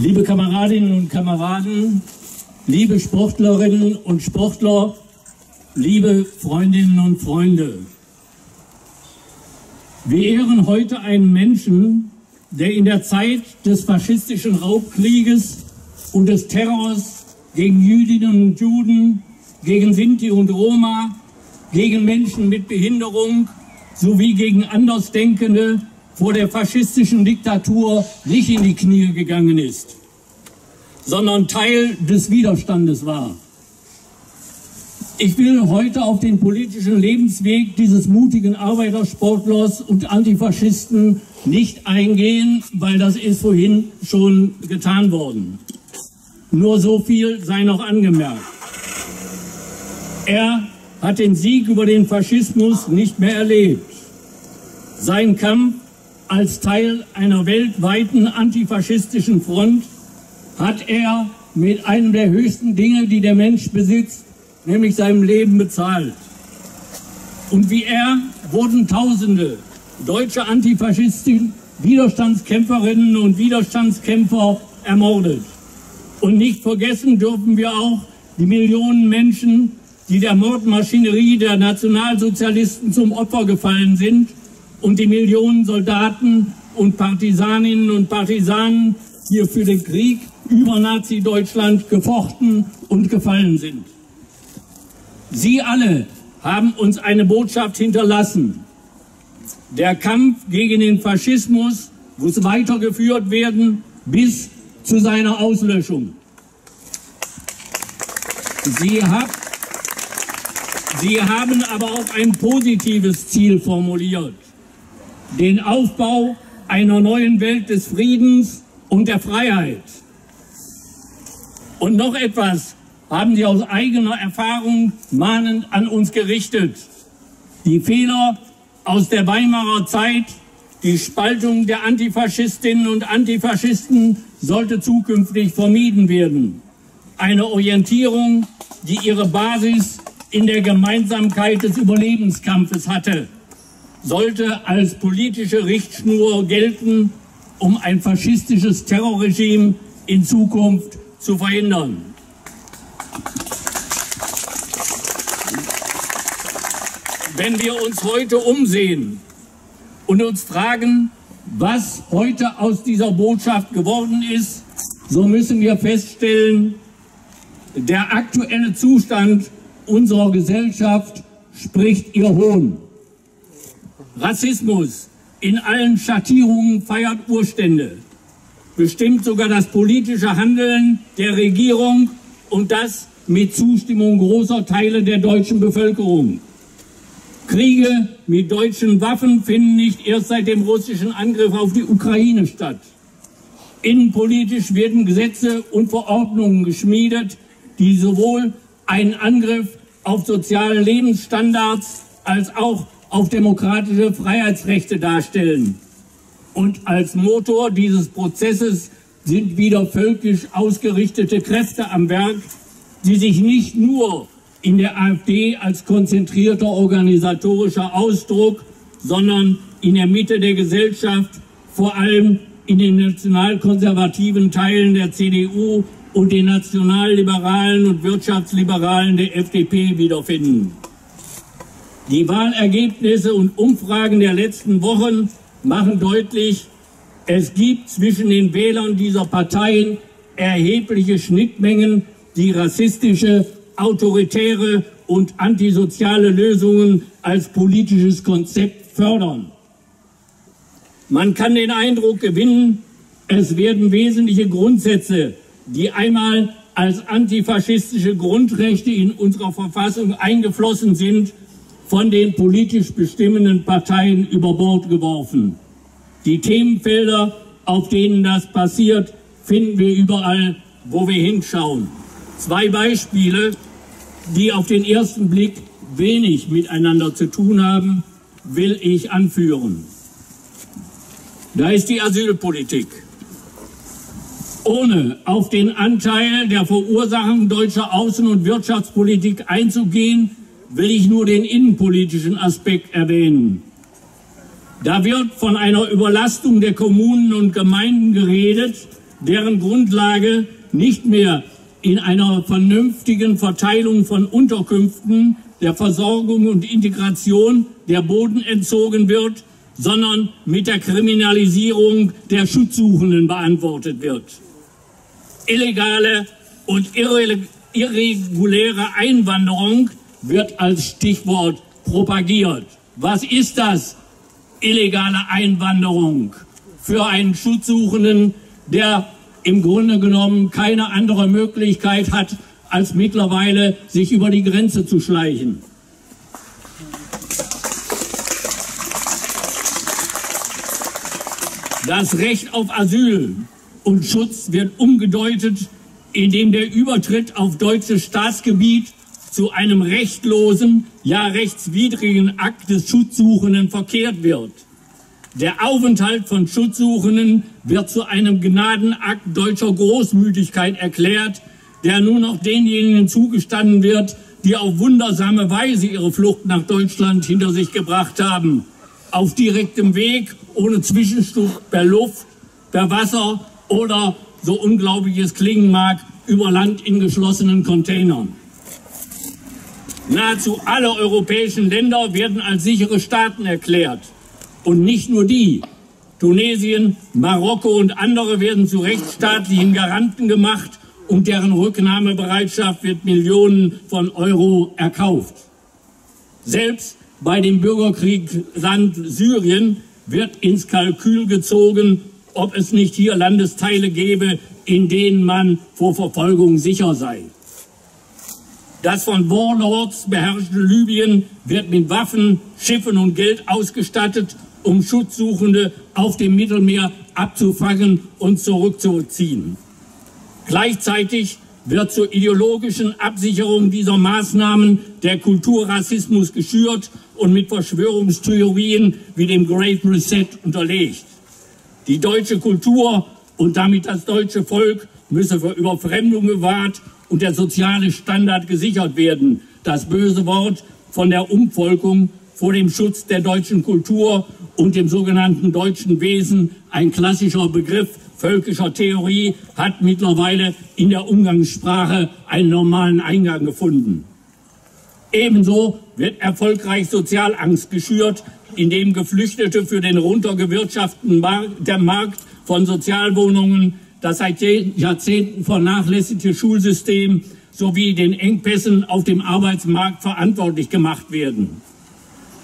Liebe Kameradinnen und Kameraden, liebe Sportlerinnen und Sportler, liebe Freundinnen und Freunde, wir ehren heute einen Menschen, der in der Zeit des faschistischen Raubkrieges und des Terrors gegen Jüdinnen und Juden, gegen Sinti und Roma, gegen Menschen mit Behinderung sowie gegen Andersdenkende vor der faschistischen Diktatur nicht in die Knie gegangen ist, sondern Teil des Widerstandes war. Ich will heute auf den politischen Lebensweg dieses mutigen Arbeitersportlers und Antifaschisten nicht eingehen, weil das ist vorhin schon getan worden. Nur so viel sei noch angemerkt. Er hat den Sieg über den Faschismus nicht mehr erlebt. Sein Kampf als Teil einer weltweiten antifaschistischen Front hat er mit einem der höchsten Dinge, die der Mensch besitzt, nämlich seinem Leben bezahlt. Und wie er wurden Tausende deutsche Antifaschisten, Widerstandskämpferinnen und Widerstandskämpfer ermordet. Und nicht vergessen dürfen wir auch die Millionen Menschen, die der Mordmaschinerie der Nationalsozialisten zum Opfer gefallen sind, und die Millionen Soldaten und Partisaninnen und Partisanen, die für den Krieg über Nazi-Deutschland gefochten und gefallen sind. Sie alle haben uns eine Botschaft hinterlassen. Der Kampf gegen den Faschismus muss weitergeführt werden bis zu seiner Auslöschung. Sie haben aber auch ein positives Ziel formuliert: den Aufbau einer neuen Welt des Friedens und der Freiheit. Und noch etwas haben sie aus eigener Erfahrung mahnend an uns gerichtet. Die Fehler aus der Weimarer Zeit, die Spaltung der Antifaschistinnen und Antifaschisten sollte zukünftig vermieden werden. Eine Orientierung, die ihre Basis in der Gemeinsamkeit des Überlebenskampfes hatte, sollte als politische Richtschnur gelten, um ein faschistisches Terrorregime in Zukunft zu verhindern. Wenn wir uns heute umsehen und uns fragen, was heute aus dieser Botschaft geworden ist, so müssen wir feststellen, der aktuelle Zustand unserer Gesellschaft spricht ihr Hohn. Rassismus in allen Schattierungen feiert Urstände, bestimmt sogar das politische Handeln der Regierung und das mit Zustimmung großer Teile der deutschen Bevölkerung. Kriege mit deutschen Waffen finden nicht erst seit dem russischen Angriff auf die Ukraine statt. Innenpolitisch werden Gesetze und Verordnungen geschmiedet, die sowohl einen Angriff auf soziale Lebensstandards als auch auf demokratische Freiheitsrechte darstellen. Und als Motor dieses Prozesses sind wieder völkisch ausgerichtete Kräfte am Werk, die sich nicht nur in der AfD als konzentrierter organisatorischer Ausdruck, sondern in der Mitte der Gesellschaft, vor allem in den nationalkonservativen Teilen der CDU und den nationalliberalen und wirtschaftsliberalen der FDP wiederfinden. Die Wahlergebnisse und Umfragen der letzten Wochen machen deutlich, es gibt zwischen den Wählern dieser Parteien erhebliche Schnittmengen, die rassistische, autoritäre und antisoziale Lösungen als politisches Konzept fördern. Man kann den Eindruck gewinnen, es werden wesentliche Grundsätze, die einmal als antifaschistische Grundrechte in unserer Verfassung eingeflossen sind, von den politisch bestimmenden Parteien über Bord geworfen. Die Themenfelder, auf denen das passiert, finden wir überall, wo wir hinschauen. Zwei Beispiele, die auf den ersten Blick wenig miteinander zu tun haben, will ich anführen. Da ist die Asylpolitik. Ohne auf den Anteil der Verursachung deutscher Außen- und Wirtschaftspolitik einzugehen, will ich nur den innenpolitischen Aspekt erwähnen. Da wird von einer Überlastung der Kommunen und Gemeinden geredet, deren Grundlage nicht mehr in einer vernünftigen Verteilung von Unterkünften, der Versorgung und Integration der Boden entzogen wird, sondern mit der Kriminalisierung der Schutzsuchenden beantwortet wird. Illegale und irreguläre Einwanderung wird als Stichwort propagiert. Was ist das? Illegale Einwanderung für einen Schutzsuchenden, der im Grunde genommen keine andere Möglichkeit hat, als mittlerweile sich über die Grenze zu schleichen. Das Recht auf Asyl und Schutz wird umgedeutet, indem der Übertritt auf deutsches Staatsgebiet zu einem rechtlosen, ja rechtswidrigen Akt des Schutzsuchenden verkehrt wird. Der Aufenthalt von Schutzsuchenden wird zu einem Gnadenakt deutscher Großmütigkeit erklärt, der nur noch denjenigen zugestanden wird, die auf wundersame Weise ihre Flucht nach Deutschland hinter sich gebracht haben. Auf direktem Weg, ohne Zwischenstopp per Luft, per Wasser oder, so unglaublich es klingen mag, über Land in geschlossenen Containern. Nahezu alle europäischen Länder werden als sichere Staaten erklärt. Und nicht nur die. Tunesien, Marokko und andere werden zu rechtsstaatlichen Garanten gemacht und deren Rücknahmebereitschaft wird Millionen von Euro erkauft. Selbst bei dem Bürgerkriegsland Syrien wird ins Kalkül gezogen, ob es nicht hier Landesteile gäbe, in denen man vor Verfolgung sicher sei. Das von Warlords beherrschte Libyen wird mit Waffen, Schiffen und Geld ausgestattet, um Schutzsuchende auf dem Mittelmeer abzufangen und zurückzuziehen. Gleichzeitig wird zur ideologischen Absicherung dieser Maßnahmen der Kulturrassismus geschürt und mit Verschwörungstheorien wie dem Great Reset unterlegt. Die deutsche Kultur und damit das deutsche Volk müsse vor Überfremdung bewahrt und der soziale Standard gesichert werden. Das böse Wort von der Umvolkung vor dem Schutz der deutschen Kultur und dem sogenannten deutschen Wesen, ein klassischer Begriff völkischer Theorie, hat mittlerweile in der Umgangssprache einen normalen Eingang gefunden. Ebenso wird erfolgreich Sozialangst geschürt, indem Geflüchtete für den runtergewirtschafteten Markt von Sozialwohnungen, das seit Jahrzehnten vernachlässigte Schulsystem sowie den Engpässen auf dem Arbeitsmarkt verantwortlich gemacht werden.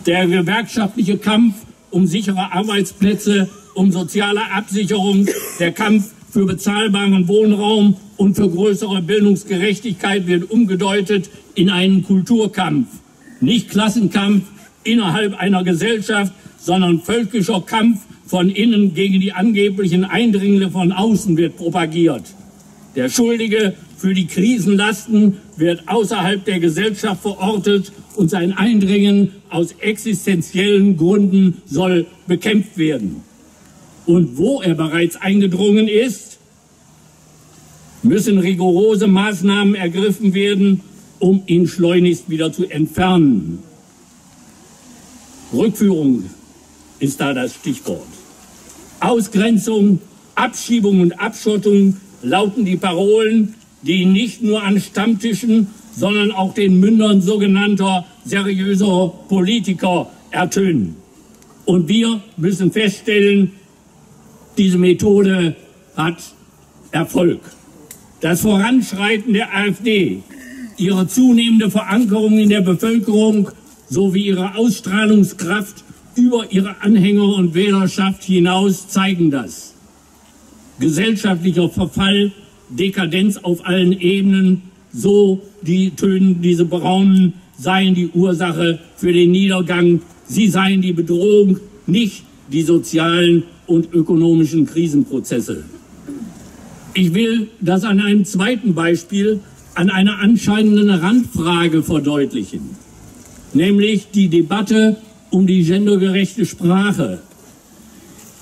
Der gewerkschaftliche Kampf um sichere Arbeitsplätze, um soziale Absicherung, der Kampf für bezahlbaren Wohnraum und für größere Bildungsgerechtigkeit wird umgedeutet in einen Kulturkampf. Nicht Klassenkampf innerhalb einer Gesellschaft, sondern völkischer Kampf von innen gegen die angeblichen Eindringlinge von außen wird propagiert. Der Schuldige für die Krisenlasten wird außerhalb der Gesellschaft verortet und sein Eindringen aus existenziellen Gründen soll bekämpft werden. Und wo er bereits eingedrungen ist, müssen rigorose Maßnahmen ergriffen werden, um ihn schleunigst wieder zu entfernen. Rückführung ist da das Stichwort. Ausgrenzung, Abschiebung und Abschottung lauten die Parolen, die nicht nur an Stammtischen, sondern auch den Mündern sogenannter seriöser Politiker ertönen. Und wir müssen feststellen, diese Methode hat Erfolg. Das Voranschreiten der AfD, ihre zunehmende Verankerung in der Bevölkerung sowie ihre Ausstrahlungskraft über ihre Anhänger und Wählerschaft hinaus zeigen das. Gesellschaftlicher Verfall, Dekadenz auf allen Ebenen, so die Tönen, diese Braunen, seien die Ursache für den Niedergang. Sie seien die Bedrohung, nicht die sozialen und ökonomischen Krisenprozesse. Ich will das an einem zweiten Beispiel, an einer anscheinenden Randfrage verdeutlichen, nämlich die Debatte um die gendergerechte Sprache.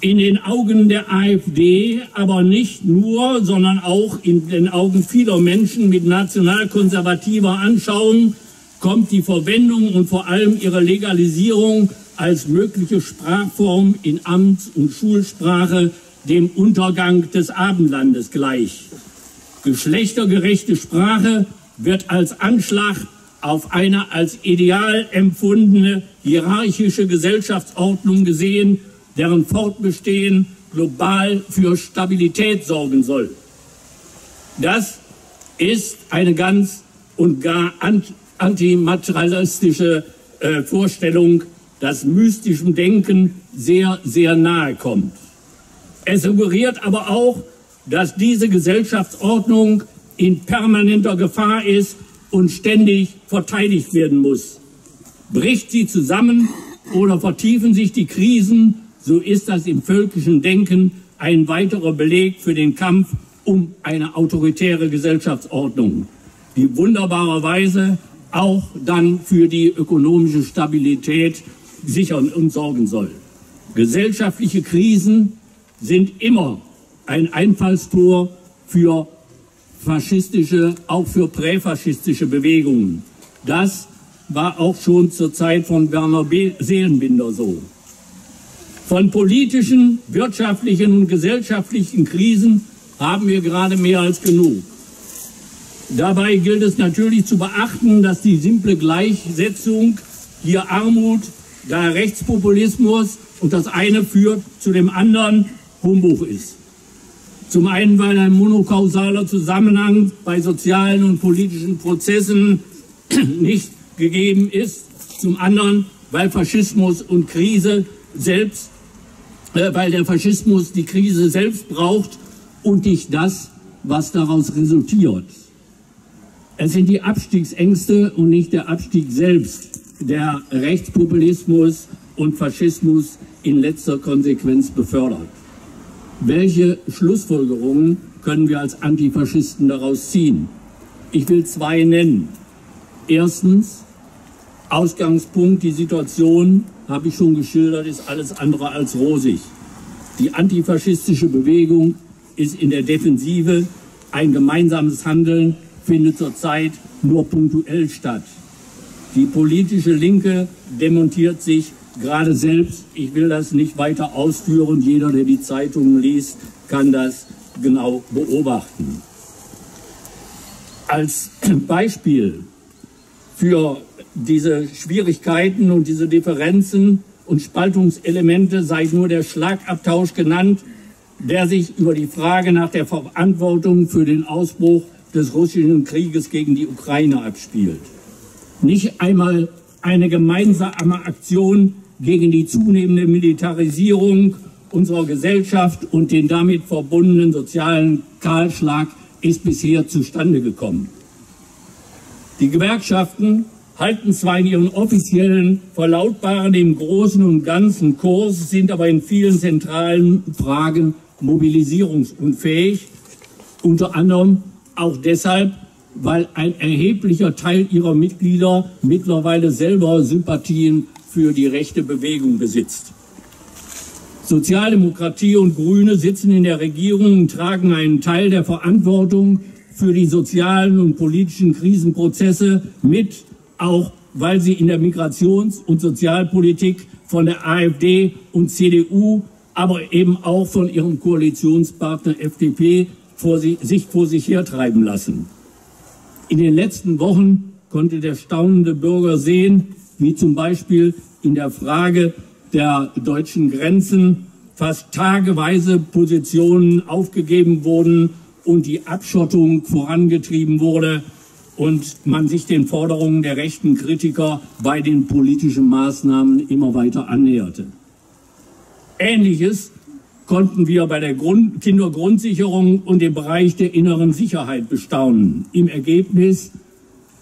In den Augen der AfD, aber nicht nur, sondern auch in den Augen vieler Menschen mit nationalkonservativer Anschauung kommt die Verwendung und vor allem ihre Legalisierung als mögliche Sprachform in Amts- und Schulsprache dem Untergang des Abendlandes gleich. Geschlechtergerechte Sprache wird als Anschlag auf eine als ideal empfundene hierarchische Gesellschaftsordnung gesehen, deren Fortbestehen global für Stabilität sorgen soll. Das ist eine ganz und gar antimaterialistische Vorstellung, das mystischem Denken sehr, sehr nahe kommt. Es suggeriert aber auch, dass diese Gesellschaftsordnung in permanenter Gefahr ist und ständig verteidigt werden muss. Bricht sie zusammen oder vertiefen sich die Krisen, so ist das im völkischen Denken ein weiterer Beleg für den Kampf um eine autoritäre Gesellschaftsordnung, die wunderbarerweise auch dann für die ökonomische Stabilität sichern und sorgen soll. Gesellschaftliche Krisen sind immer ein Einfallstor für faschistische, auch für präfaschistische Bewegungen. Das war auch schon zur Zeit von Werner Seelenbinder so. Von politischen, wirtschaftlichen und gesellschaftlichen Krisen haben wir gerade mehr als genug. Dabei gilt es natürlich zu beachten, dass die simple Gleichsetzung hier Armut, da Rechtspopulismus und das eine führt zu dem anderen Humbug ist. Zum einen, weil ein monokausaler Zusammenhang bei sozialen und politischen Prozessen nicht gegeben ist. Zum anderen, weil Faschismus und Krise selbst, weil der Faschismus die Krise selbst braucht und nicht das, was daraus resultiert. Es sind die Abstiegsängste und nicht der Abstieg selbst, der Rechtspopulismus und Faschismus in letzter Konsequenz befördert. Welche Schlussfolgerungen können wir als Antifaschisten daraus ziehen? Ich will zwei nennen. Erstens, Ausgangspunkt, die Situation, habe ich schon geschildert, ist alles andere als rosig. Die antifaschistische Bewegung ist in der Defensive. Ein gemeinsames Handeln findet zurzeit nur punktuell statt. Die politische Linke demontiert sich gerade selbst, ich will das nicht weiter ausführen, jeder, der die Zeitungen liest, kann das genau beobachten. Als Beispiel für diese Schwierigkeiten und diese Differenzen und Spaltungselemente sei nur der Schlagabtausch genannt, der sich über die Frage nach der Verantwortung für den Ausbruch des russischen Krieges gegen die Ukraine abspielt. Nicht einmal eine gemeinsame Aktion gegen die zunehmende Militarisierung unserer Gesellschaft und den damit verbundenen sozialen Kahlschlag ist bisher zustande gekommen. Die Gewerkschaften halten zwar in ihren offiziellen Verlautbaren im Großen und Ganzen Kurs, sind aber in vielen zentralen Fragen mobilisierungsunfähig, unter anderem auch deshalb, weil ein erheblicher Teil ihrer Mitglieder mittlerweile selber Sympathien für die rechte Bewegung besitzt. Sozialdemokratie und Grüne sitzen in der Regierung und tragen einen Teil der Verantwortung für die sozialen und politischen Krisenprozesse mit, auch weil sie in der Migrations- und Sozialpolitik von der AfD und CDU, aber eben auch von ihrem Koalitionspartner FDP sich vor sich hertreiben lassen. In den letzten Wochen konnte der staunende Bürger sehen, wie zum Beispiel in der Frage der deutschen Grenzen fast tageweise Positionen aufgegeben wurden und die Abschottung vorangetrieben wurde und man sich den Forderungen der rechten Kritiker bei den politischen Maßnahmen immer weiter annäherte. Ähnliches konnten wir bei der Kindergrundsicherung und dem Bereich der inneren Sicherheit bestaunen. Im Ergebnis,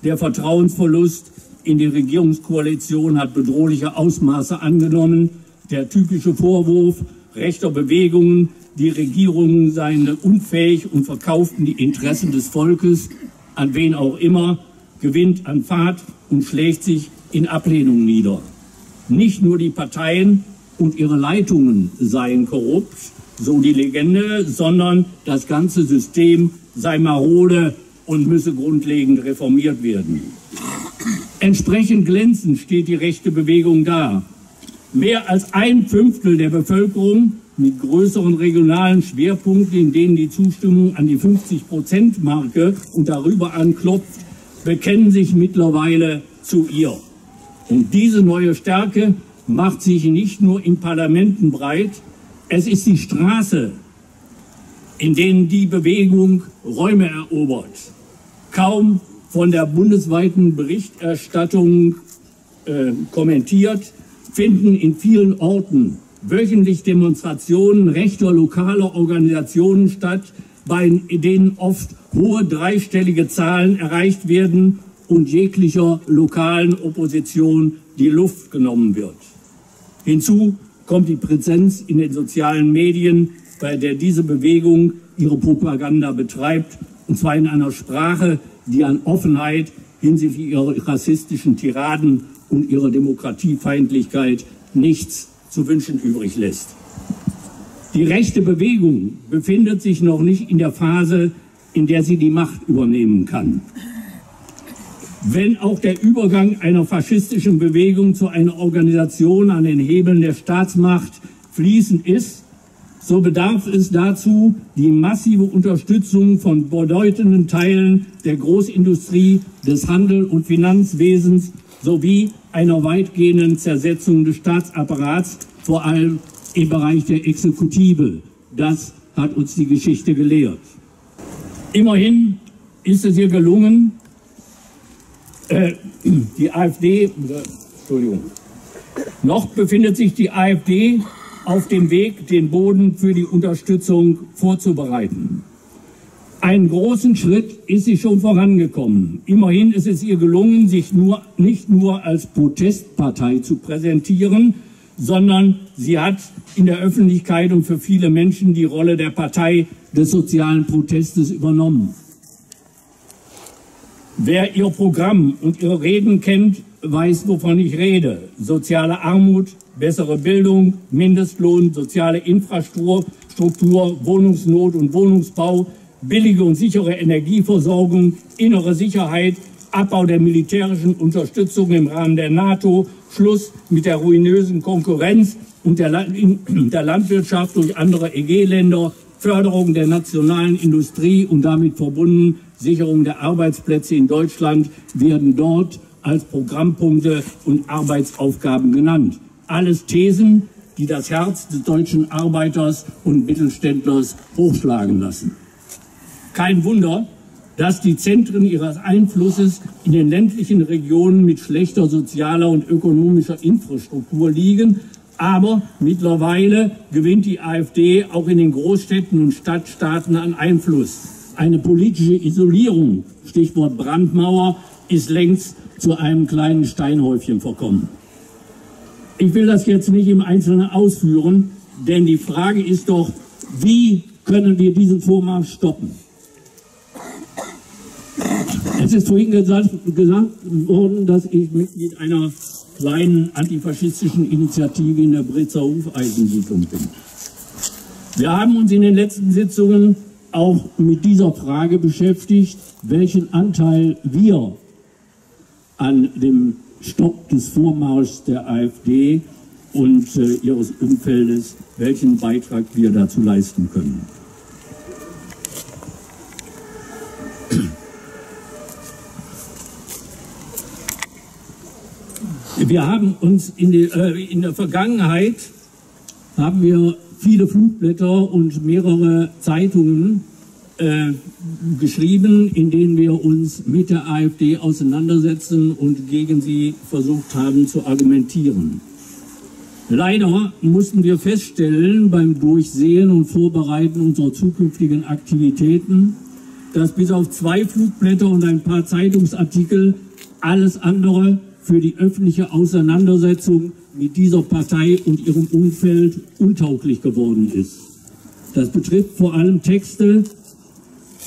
der Vertrauensverlust in die Regierungskoalition hat bedrohliche Ausmaße angenommen. Der typische Vorwurf rechter Bewegungen, die Regierungen seien unfähig und verkauften die Interessen des Volkes, an wen auch immer, gewinnt an Fahrt und schlägt sich in Ablehnung nieder. Nicht nur die Parteien und ihre Leitungen seien korrupt, so die Legende, sondern das ganze System sei marode und müsse grundlegend reformiert werden. Entsprechend glänzend steht die rechte Bewegung da. Mehr als 1/5 der Bevölkerung mit größeren regionalen Schwerpunkten, in denen die Zustimmung an die 50%-Marke und darüber anklopft, bekennen sich mittlerweile zu ihr. Und diese neue Stärke macht sich nicht nur in Parlamenten breit, es ist die Straße, in denen die Bewegung Räume erobert. Kaum von der bundesweiten Berichterstattung kommentiert, finden in vielen Orten wöchentlich Demonstrationen rechter lokaler Organisationen statt, bei denen oft hohe dreistellige Zahlen erreicht werden und jeglicher lokalen Opposition die Luft genommen wird. Hinzu kommt die Präsenz in den sozialen Medien, bei der diese Bewegung ihre Propaganda betreibt, und zwar in einer Sprache, die an Offenheit hinsichtlich ihrer rassistischen Tiraden und ihrer Demokratiefeindlichkeit nichts zu wünschen übrig lässt. Die rechte Bewegung befindet sich noch nicht in der Phase, in der sie die Macht übernehmen kann. Wenn auch der Übergang einer faschistischen Bewegung zu einer Organisation an den Hebeln der Staatsmacht fließend ist, so bedarf es dazu, die massive Unterstützung von bedeutenden Teilen der Großindustrie, des Handel- und Finanzwesens sowie einer weitgehenden Zersetzung des Staatsapparats, vor allem im Bereich der Exekutive. Das hat uns die Geschichte gelehrt. Immerhin ist es ihr gelungen, noch befindet sich die AfD auf dem Weg, den Boden für die Unterstützung vorzubereiten. Einen großen Schritt ist sie schon vorangekommen. Immerhin ist es ihr gelungen, sich nicht nur als Protestpartei zu präsentieren, sondern sie hat in der Öffentlichkeit und für viele Menschen die Rolle der Partei des sozialen Protestes übernommen. Wer ihr Programm und ihre Reden kennt, weiß, wovon ich rede. Soziale Armut, bessere Bildung, Mindestlohn, soziale Infrastruktur, Wohnungsnot und Wohnungsbau, billige und sichere Energieversorgung, innere Sicherheit, Abbau der militärischen Unterstützung im Rahmen der NATO, Schluss mit der ruinösen Konkurrenz und der Landwirtschaft durch andere EG-Länder, Förderung der nationalen Industrie und damit verbunden Sicherung der Arbeitsplätze in Deutschland werden dort als Programmpunkte und Arbeitsaufgaben genannt. Alles Thesen, die das Herz des deutschen Arbeiters und Mittelständlers hochschlagen lassen. Kein Wunder, dass die Zentren ihres Einflusses in den ländlichen Regionen mit schlechter sozialer und ökonomischer Infrastruktur liegen, aber mittlerweile gewinnt die AfD auch in den Großstädten und Stadtstaaten an Einfluss. Eine politische Isolierung, Stichwort Brandmauer, ist längst zu einem kleinen Steinhäufchen verkommen. Ich will das jetzt nicht im Einzelnen ausführen, denn die Frage ist doch, wie können wir diesen Vormarsch stoppen? Es ist vorhin gesagt worden, dass ich Mitglied einer kleinen antifaschistischen Initiative in der Britzer Hufeisensiedlung bin. Wir haben uns in den letzten Sitzungen auch mit dieser Frage beschäftigt, welchen Anteil wir an dem Stopp des Vormarschs der AfD und ihres Umfeldes, welchen Beitrag wir dazu leisten können. Wir haben uns in der Vergangenheit haben wir viele Flugblätter und mehrere Zeitungen geschrieben, in denen wir uns mit der AfD auseinandersetzen und gegen sie versucht haben zu argumentieren. Leider mussten wir feststellen beim Durchsehen und Vorbereiten unserer zukünftigen Aktivitäten, dass bis auf 2 Flugblätter und ein paar Zeitungsartikel alles andere für die öffentliche Auseinandersetzung mit dieser Partei und ihrem Umfeld untauglich geworden ist. Das betrifft vor allem Texte,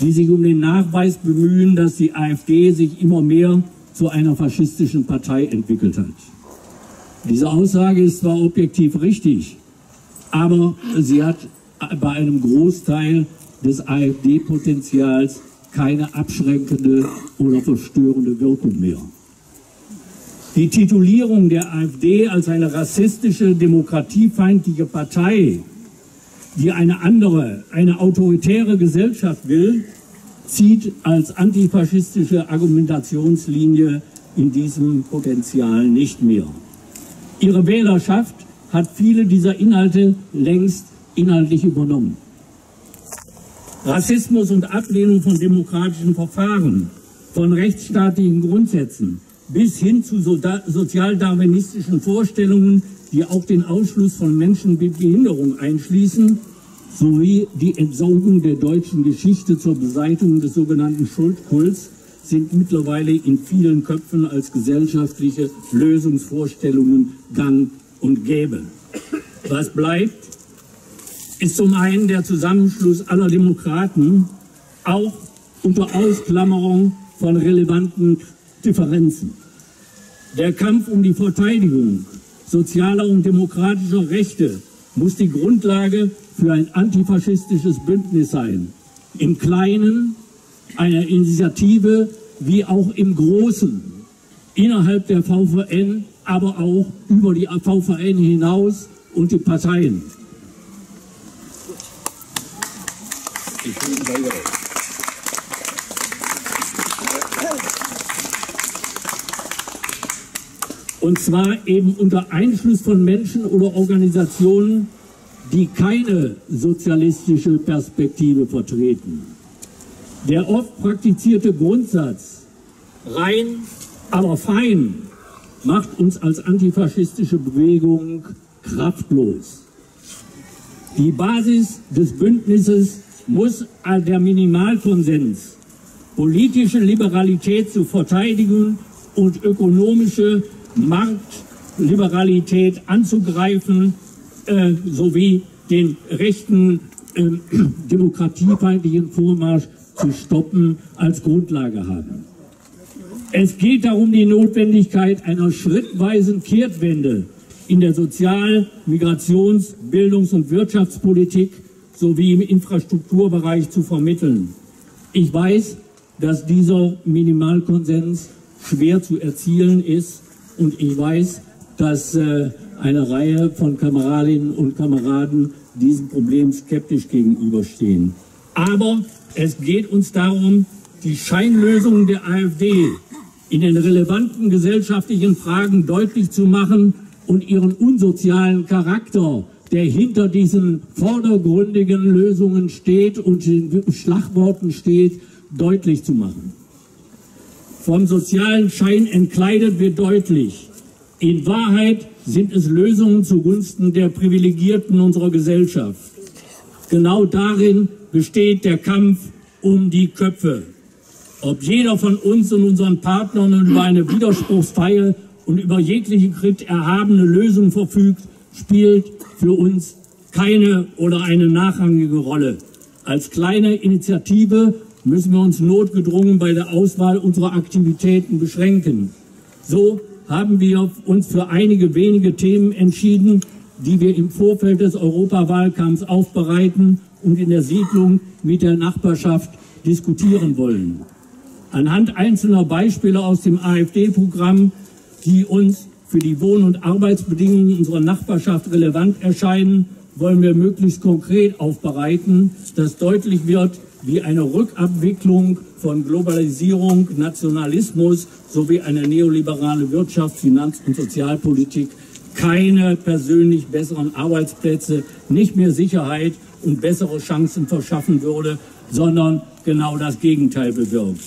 die sich um den Nachweis bemühen, dass die AfD sich immer mehr zu einer faschistischen Partei entwickelt hat. Diese Aussage ist zwar objektiv richtig, aber sie hat bei einem Großteil des AfD-Potenzials keine abschreckende oder verstörende Wirkung mehr. Die Titulierung der AfD als eine rassistische, demokratiefeindliche Partei die eine andere, eine autoritäre Gesellschaft will, zieht als antifaschistische Argumentationslinie in diesem Potenzial nicht mehr. Ihre Wählerschaft hat viele dieser Inhalte längst inhaltlich übernommen. Rassismus und Ablehnung von demokratischen Verfahren, von rechtsstaatlichen Grundsätzen bis hin zu sozialdarwinistischen Vorstellungen, die auch den Ausschluss von Menschen mit Behinderung einschließen, sowie die Entsorgung der deutschen Geschichte zur Beseitigung des sogenannten Schuldkults, sind mittlerweile in vielen Köpfen als gesellschaftliche Lösungsvorstellungen gang und gäbe. Was bleibt, ist zum einen der Zusammenschluss aller Demokraten, auch unter Ausklammerung von relevanten Differenzen. Der Kampf um die Verteidigung sozialer und demokratischer Rechte muss die Grundlage für ein antifaschistisches Bündnis sein. Im Kleinen einer Initiative wie auch im Großen, innerhalb der VVN, aber auch über die VVN hinaus und die Parteien. Und zwar eben unter Einschluss von Menschen oder Organisationen, die keine sozialistische Perspektive vertreten. Der oft praktizierte Grundsatz, rein, aber fein, macht uns als antifaschistische Bewegung kraftlos. Die Basis des Bündnisses muss der Minimalkonsens, politische Liberalität zu verteidigen und ökonomische Marktliberalität anzugreifen, sowie den rechten demokratiefeindlichen Vormarsch zu stoppen, als Grundlage haben. Es geht darum, die Notwendigkeit einer schrittweisen Kehrtwende in der Sozial-, Migrations-, Bildungs- und Wirtschaftspolitik sowie im Infrastrukturbereich zu vermitteln. Ich weiß, dass dieser Minimalkonsens schwer zu erzielen ist, und ich weiß, dass eine Reihe von Kameradinnen und Kameraden diesem Problem skeptisch gegenüberstehen. Aber es geht uns darum, die Scheinlösungen der AfD in den relevanten gesellschaftlichen Fragen deutlich zu machen und ihren unsozialen Charakter, der hinter diesen vordergründigen Lösungen steht und den Schlagworten steht, deutlich zu machen. Vom sozialen Schein entkleidet wird deutlich: In Wahrheit sind es Lösungen zugunsten der Privilegierten unserer Gesellschaft. Genau darin besteht der Kampf um die Köpfe. Ob jeder von uns und unseren Partnern über eine widerspruchsfreie und über jegliche Kritik erhabene Lösung verfügt, spielt für uns keine oder eine nachrangige Rolle. Als kleine Initiative müssen wir uns notgedrungen bei der Auswahl unserer Aktivitäten beschränken. So haben wir uns für einige wenige Themen entschieden, die wir im Vorfeld des Europawahlkampfs aufbereiten und in der Siedlung mit der Nachbarschaft diskutieren wollen. Anhand einzelner Beispiele aus dem AfD-Programm, die uns für die Wohn- und Arbeitsbedingungen unserer Nachbarschaft relevant erscheinen, wollen wir möglichst konkret aufbereiten, dass deutlich wird, wie eine Rückabwicklung von Globalisierung, Nationalismus sowie eine neoliberale Wirtschafts-, Finanz- und Sozialpolitik keine persönlich besseren Arbeitsplätze, nicht mehr Sicherheit und bessere Chancen verschaffen würde, sondern genau das Gegenteil bewirkt.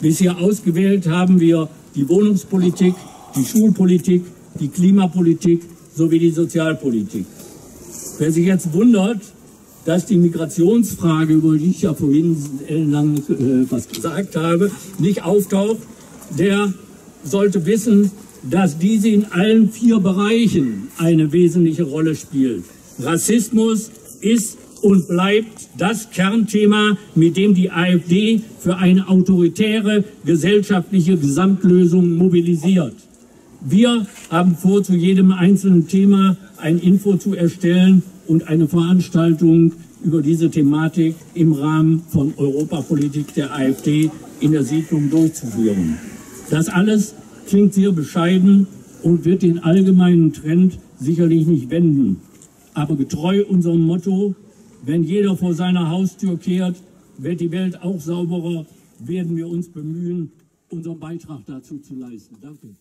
Bisher ausgewählt haben wir die Wohnungspolitik, die Schulpolitik, die Klimapolitik sowie die Sozialpolitik. Wer sich jetzt wundert, dass die Migrationsfrage, über die ich ja vorhin lang was gesagt habe, nicht auftaucht, der sollte wissen, dass diese in allen 4 Bereichen eine wesentliche Rolle spielt. Rassismus ist und bleibt das Kernthema, mit dem die AfD für eine autoritäre gesellschaftliche Gesamtlösung mobilisiert. Wir haben vor, zu jedem einzelnen Thema ein Info zu erstellen und eine Veranstaltung über diese Thematik im Rahmen von Europapolitik der AfD in der Siedlung durchzuführen. Das alles klingt sehr bescheiden und wird den allgemeinen Trend sicherlich nicht wenden. Aber getreu unserem Motto, Wenn jeder vor seiner Haustür kehrt, wird die Welt auch sauberer, werden wir uns bemühen, unseren Beitrag dazu zu leisten. Danke.